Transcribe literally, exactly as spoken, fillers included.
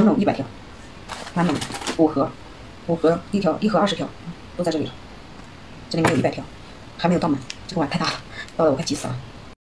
整整一百条，完美的五盒，五盒一条一盒二十条，都在这里了。这里面有一百条，还没有倒满，这个碗太大了，倒的我快急死了。